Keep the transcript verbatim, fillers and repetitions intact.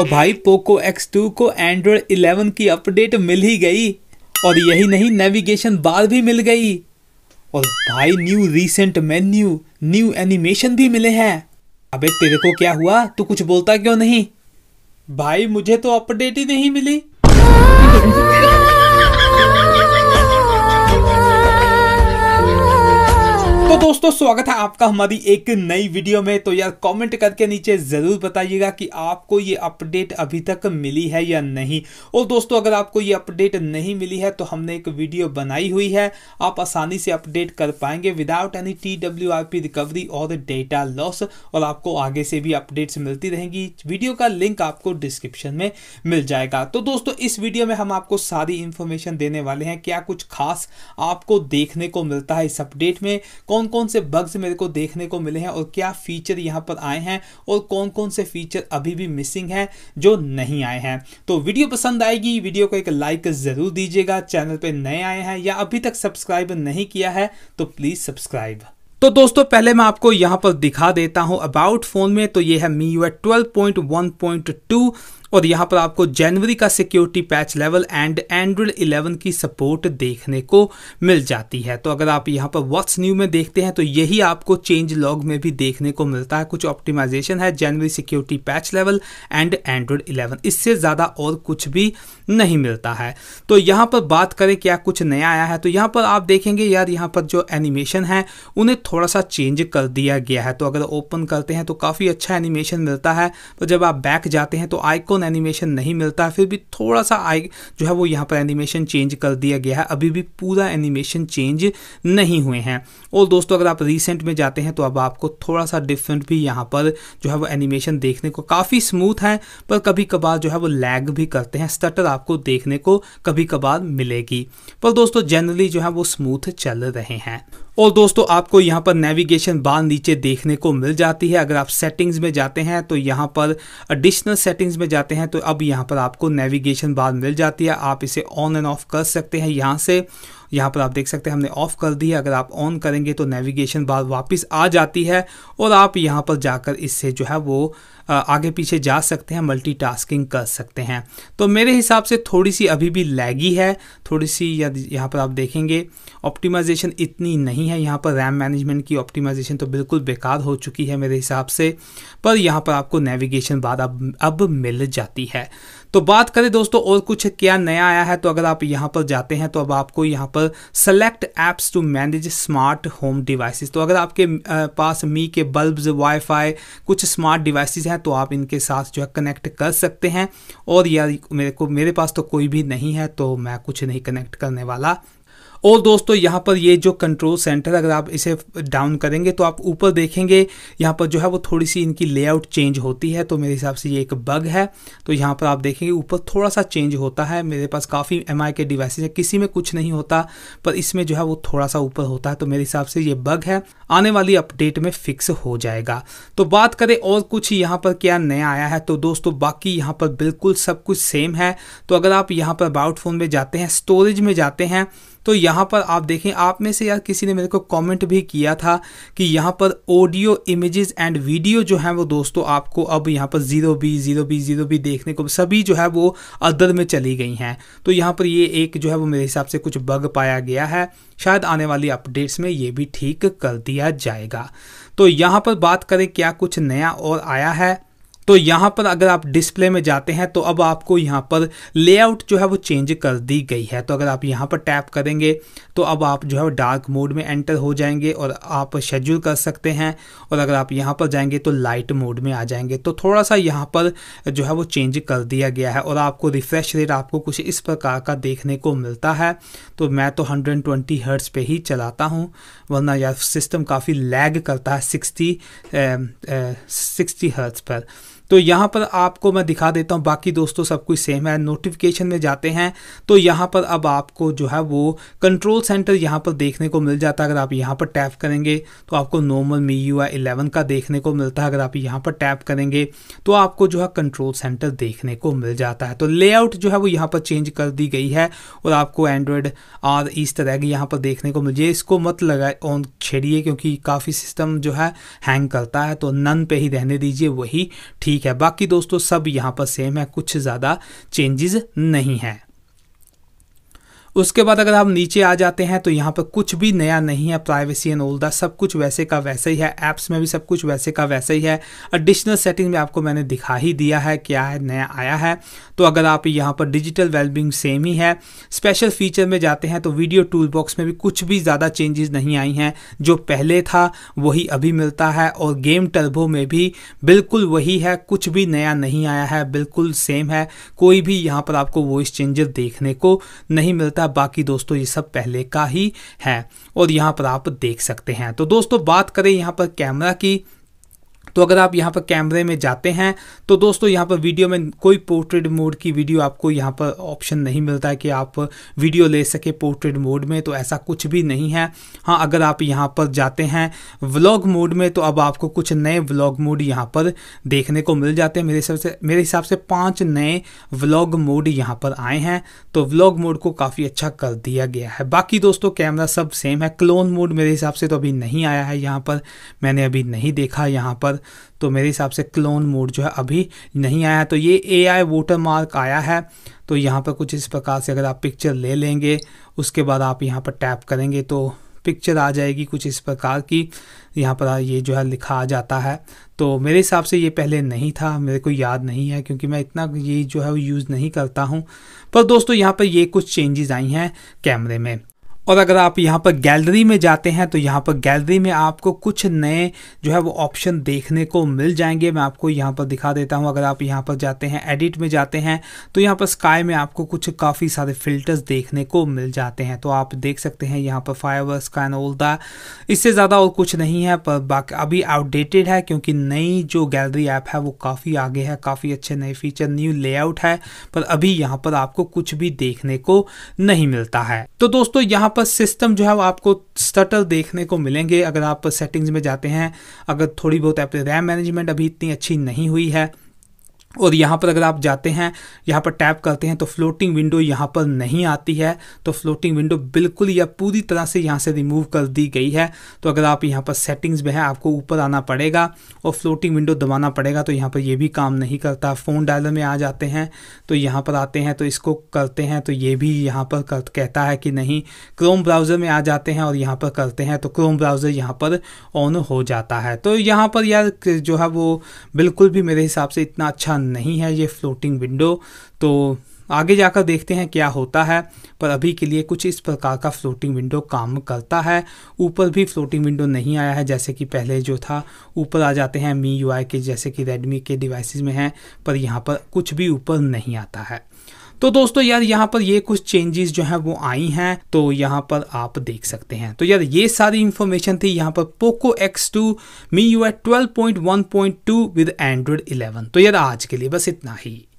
और भाई Poco X two को एंड्रॉयड इलेवन की अपडेट मिल ही गई और यही नहीं नेविगेशन बार भी मिल गई और भाई new recent menu new animation भी मिले हैं। अबे तेरे को क्या हुआ, तू कुछ बोलता क्यों नहीं? भाई मुझे तो अपडेट ही नहीं मिली। तो दोस्तों स्वागत है आपका हमारी एक नई वीडियो में। तो यार कमेंट करके नीचे ज़रूर बताइएगा कि आपको ये अपडेट अभी तक मिली है या नहीं। और दोस्तों अगर आपको ये अपडेट नहीं मिली है तो हमने एक वीडियो बनाई हुई है, आप आसानी से अपडेट कर पाएंगे without any T W R P recovery और डेटा लॉस, और आपको आगे से भी अपडेट्स मिलती रहेंगी। वीडियो का लिंक आपको डिस्क्रिप्शन में मिल जाएगा। तो दोस्तों इस वीडियो में हम आपको सारी इन्फॉर्मेशन देने वाले हैं, क्या कुछ खास आपको देखने को मिलता है इस अपडेट में, कौन कौन से बग्स मेरे को देखने को मिले हैं और क्या फीचर यहाँ पर आए हैं और कौन कौन से फीचर अभी भी मिसिंग हैं जो नहीं आए हैं। तो वीडियो पसंद आएगी, वीडियो को एक लाइक जरूर दीजिएगा। चैनल पे नए आए हैं या अभी तक सब्सक्राइब नहीं किया है तो प्लीज सब्सक्राइब। तो दोस्तों पहले मैं आपको यहाँ पर दिखा देता हूँ अबाउट फोन में। तो ये है M I U I twelve point one point two और यहाँ पर आपको जनवरी का security patch level and Android eleven की सपोर्ट देखने को मिल जाती है। तो अगर आप यहाँ पर व्हाट्स न्यू में देखते हैं तो यही आपको चेंज लॉग में भी देखने को मिलता है। कुछ ऑप्टिमाइजेशन है जनवरी security patch level and Android eleven, इससे ज़्यादा और कुछ भी नहीं मिलता है। तो यहाँ पर बात करें क्या कुछ नया आया है तो यहाँ पर आप देखेंगे यार यहाँ पर जो एनिमेशन है उन्हें थोड़ा सा चेंज कर दिया गया है। तो अगर ओपन करते हैं तो काफ़ी अच्छा एनिमेशन मिलता है, पर जब आप बैक जाते हैं तो आइकॉन एनिमेशन नहीं मिलता, फिर भी थोड़ा सा आई जो है वो यहाँ पर एनिमेशन चेंज कर दिया गया है। अभी भी पूरा एनिमेशन चेंज नहीं हुए हैं। और दोस्तों अगर आप रिसेंट में जाते हैं तो अब आपको थोड़ा सा डिफरेंट भी यहाँ पर जो है वो एनिमेशन देखने को, काफ़ी स्मूथ है पर कभी कभार जो है वो लैग भी करते हैं, स्टटर आपको देखने को कभी कभार मिलेगी, पर दोस्तों जनरली जो है वो स्मूथ चल रहे हैं। और दोस्तों आपको यहाँ पर नेविगेशन बार नीचे देखने को मिल जाती है। अगर आप सेटिंग्स में जाते हैं तो यहाँ पर एडिशनल सेटिंग्स में जाते हैं तो अब यहाँ पर आपको नेविगेशन बार मिल जाती है। आप इसे ऑन एंड ऑफ कर सकते हैं यहाँ से, यहाँ पर आप देख सकते हैं हमने ऑफ कर दिया। अगर आप ऑन करेंगे तो नेविगेशन बार वापस आ जाती है और आप यहाँ पर जाकर इससे जो है वो आगे पीछे जा सकते हैं, मल्टीटास्किंग कर सकते हैं। तो मेरे हिसाब से थोड़ी सी अभी भी लैगी है, थोड़ी सी यहाँ पर आप देखेंगे ऑप्टिमाइजेशन इतनी नहीं है। यहाँ पर रैम मैनेजमेंट की ऑप्टिमाइजेशन तो बिल्कुल बेकार हो चुकी है मेरे हिसाब से, पर यहाँ पर आपको नेविगेशन बार अब अब मिल जाती है। तो बात करें दोस्तों और कुछ क्या नया आया है तो अगर आप यहाँ पर जाते हैं तो अब आपको यहाँ पर select apps to manage smart home devices. तो अगर आपके पास मी के बल्ब्स, वाईफाई, कुछ स्मार्ट डिवाइसेस हैं तो आप इनके साथ जो है कनेक्ट कर सकते हैं। और यार मेरे को मेरे पास तो कोई भी नहीं है तो मैं कुछ नहीं कनेक्ट करने वाला। और दोस्तों यहाँ पर ये जो कंट्रोल सेंटर, अगर आप इसे डाउन करेंगे तो आप ऊपर देखेंगे यहाँ पर जो है वो थोड़ी सी इनकी लेआउट चेंज होती है। तो मेरे हिसाब से ये एक बग है। तो यहाँ पर आप देखेंगे ऊपर थोड़ा सा चेंज होता है। मेरे पास काफ़ी एम आई के डिवाइसेज है, किसी में कुछ नहीं होता पर इसमें जो है वो थोड़ा सा ऊपर होता है। तो मेरे हिसाब से ये बग है, आने वाली अपडेट में फिक्स हो जाएगा। तो बात करें और कुछ यहाँ पर क्या नया आया है तो दोस्तों बाकी यहाँ पर बिल्कुल सब कुछ सेम है। तो अगर आप यहाँ पर अबाउट फोन में जाते हैं, स्टोरेज में जाते हैं तो यहाँ पर आप देखें, आप में से यार किसी ने मेरे को कमेंट भी किया था कि यहाँ पर ऑडियो, इमेजेस एंड वीडियो जो है वो दोस्तों आपको अब यहाँ पर zero B zero B zero B देखने को सभी जो है वो अदर में चली गई हैं। तो यहाँ पर ये एक जो है वो मेरे हिसाब से कुछ बग पाया गया है, शायद आने वाली अपडेट्स में ये भी ठीक कर दिया जाएगा। तो यहाँ पर बात करें क्या कुछ नया और आया है तो यहाँ पर अगर आप डिस्प्ले में जाते हैं तो अब आपको यहाँ पर लेआउट जो है वो चेंज कर दी गई है। तो अगर आप यहाँ पर टैप करेंगे तो अब आप जो है वो डार्क मोड में एंटर हो जाएंगे और आप शेड्यूल कर सकते हैं, और अगर आप यहाँ पर जाएंगे तो लाइट मोड में आ जाएंगे। तो थोड़ा सा यहाँ पर जो है वो चेंज कर दिया गया है और आपको रिफ्रेश रेट आपको कुछ इस प्रकार का देखने को मिलता है। तो मैं तो हंड्रेड ट्वेंटी हर्ट्स पर ही चलाता हूँ, वरना यार सिस्टम काफ़ी लैग करता है सिक्सटी सिक्सटी हर्ट्स पर। तो यहाँ पर आपको मैं दिखा देता हूँ, बाकी दोस्तों सब कुछ सेम है। नोटिफिकेशन में जाते हैं तो यहाँ पर अब आपको जो है वो कंट्रोल सेंटर यहाँ पर देखने को मिल जाता है। अगर आप यहाँ पर टैप करेंगे तो आपको normal M I U I eleven का देखने को मिलता है। अगर आप यहाँ पर टैप करेंगे तो आपको जो है कंट्रोल सेंटर देखने को मिल जाता है। तो लेआउट जो है वो यहाँ पर चेंज कर दी गई है और आपको एंड्रॉयड आर इस तरह की यहाँ पर देखने को मिल जाए। इसको मत लगाए ऑन छेड़िए क्योंकि काफ़ी सिस्टम जो है हैंग करता है, तो नन पे ही रहने दीजिए, वही ठीक ठीक है, बाकी दोस्तों सब यहाँ पर सेम है, कुछ ज़्यादा चेंजेस नहीं है। उसके बाद अगर आप नीचे आ जाते हैं तो यहाँ पर कुछ भी नया नहीं है, प्राइवेसी एंड ऑल दैट सब कुछ वैसे का वैसे ही है, ऐप्स में भी सब कुछ वैसे का वैसे ही है। एडिशनल सेटिंग में आपको मैंने दिखा ही दिया है क्या है नया आया है। तो अगर आप यहाँ पर डिजिटल वेलबींग सेम ही है। स्पेशल फीचर में जाते हैं तो वीडियो टूल बॉक्स में भी कुछ भी ज़्यादा चेंजेस नहीं आई हैं, जो पहले था वही अभी मिलता है, और गेम टर्बो में भी बिल्कुल वही है, कुछ भी नया नहीं आया है, बिल्कुल सेम है, कोई भी यहाँ पर आपको वॉइस चेंजर देखने को नहीं मिलता। बाकी दोस्तों ये सब पहले का ही है और यहां पर आप देख सकते हैं। तो दोस्तों बात करें यहां पर कैमरा की, तो अगर आप यहाँ पर कैमरे में जाते हैं तो दोस्तों यहाँ पर वीडियो में कोई पोर्ट्रेट मोड की वीडियो आपको यहाँ पर ऑप्शन नहीं मिलता है कि आप वीडियो ले सके पोर्ट्रेट मोड में, तो ऐसा कुछ भी नहीं है। हाँ, अगर आप यहाँ पर जाते हैं व्लॉग मोड में तो अब आपको कुछ नए व्लॉग मोड यहाँ पर देखने को मिल जाते हैं। मेरे हिसाब से मेरे हिसाब से पाँच नए व्लॉग मोड यहाँ पर आए हैं, तो व्लॉग मोड को काफ़ी अच्छा कर दिया गया है। बाकी दोस्तों कैमरा सब सेम है। क्लोन मोड मेरे हिसाब से तो अभी नहीं आया है, यहाँ पर मैंने अभी नहीं देखा यहाँ पर, तो मेरे हिसाब से क्लोन मोड जो है अभी नहीं आया है। तो ये एआई वाटरमार्क आया है, तो यहाँ पर कुछ इस प्रकार से अगर आप पिक्चर ले लेंगे उसके बाद आप यहाँ पर टैप करेंगे तो पिक्चर आ जाएगी कुछ इस प्रकार की, यहाँ पर ये जो है लिखा आ जाता है। तो मेरे हिसाब से ये पहले नहीं था, मेरे को याद नहीं है क्योंकि मैं इतना ये जो है वो यूज़ नहीं करता हूँ। पर दोस्तों यहाँ पर ये कुछ चेंजेस आई हैं कैमरे में। और अगर आप यहाँ पर गैलरी में जाते हैं तो यहाँ पर गैलरी में आपको कुछ नए जो है वो ऑप्शन देखने को मिल जाएंगे। मैं आपको यहाँ पर दिखा देता हूँ। अगर आप यहाँ पर जाते हैं एडिट में जाते हैं तो यहाँ पर स्काई में आपको कुछ काफ़ी सारे फिल्टर्स देखने को मिल जाते हैं। तो आप देख सकते हैं यहाँ पर फायरवर्क्स का एंड ऑल दैट, इससे ज़्यादा और कुछ नहीं है। पर बाकी अभी आउटडेटेड है क्योंकि नई जो गैलरी ऐप है वो काफ़ी आगे है, काफ़ी अच्छे नए फीचर न्यू लेआउट है, पर अभी यहाँ पर आपको कुछ भी देखने को नहीं मिलता है। तो दोस्तों यहाँ पर सिस्टम जो है वो आपको स्टटर देखने को मिलेंगे। अगर आप सेटिंग्स में जाते हैं, अगर थोड़ी बहुत ऐप रैम मैनेजमेंट अभी इतनी अच्छी नहीं हुई है, और यहाँ पर अगर आप जाते हैं यहाँ पर टैप करते हैं तो फ्लोटिंग विंडो यहाँ पर नहीं आती है। तो फ्लोटिंग विंडो बिल्कुल या पूरी तरह से यहाँ से रिमूव कर दी गई है। तो अगर आप यहाँ पर सेटिंग्स में हैं आपको ऊपर आना पड़ेगा और फ्लोटिंग विंडो दबाना पड़ेगा। तो यहाँ पर ये भी काम नहीं करता। फ़ोन डायलर में आ जाते हैं तो यहाँ पर आते हैं तो इसको करते हैं तो ये भी यहाँ पर कर, कहता है कि नहीं। क्रोम ब्राउज़र में आ जाते हैं और यहाँ पर करते हैं तो क्रोम ब्राउज़र यहाँ पर ऑन हो जाता है। तो यहाँ पर यार जो है वो बिल्कुल भी मेरे हिसाब से इतना अच्छा नहीं है ये फ्लोटिंग विंडो। तो आगे जाकर देखते हैं क्या होता है, पर अभी के लिए कुछ इस प्रकार का फ्लोटिंग विंडो काम करता है। ऊपर भी फ्लोटिंग विंडो नहीं आया है जैसे कि पहले जो था। ऊपर आ जाते हैं मी यू आई के, जैसे कि रेडमी के डिवाइसेस में हैं, पर यहाँ पर कुछ भी ऊपर नहीं आता है। तो दोस्तों यार यहाँ पर ये कुछ चेंजेस जो हैं वो आई हैं, तो यहाँ पर आप देख सकते हैं। तो यार ये सारी इन्फॉर्मेशन थी यहाँ पर Poco X two Mi U I twelve point one point two with Android eleven. तो यार आज के लिए बस इतना ही।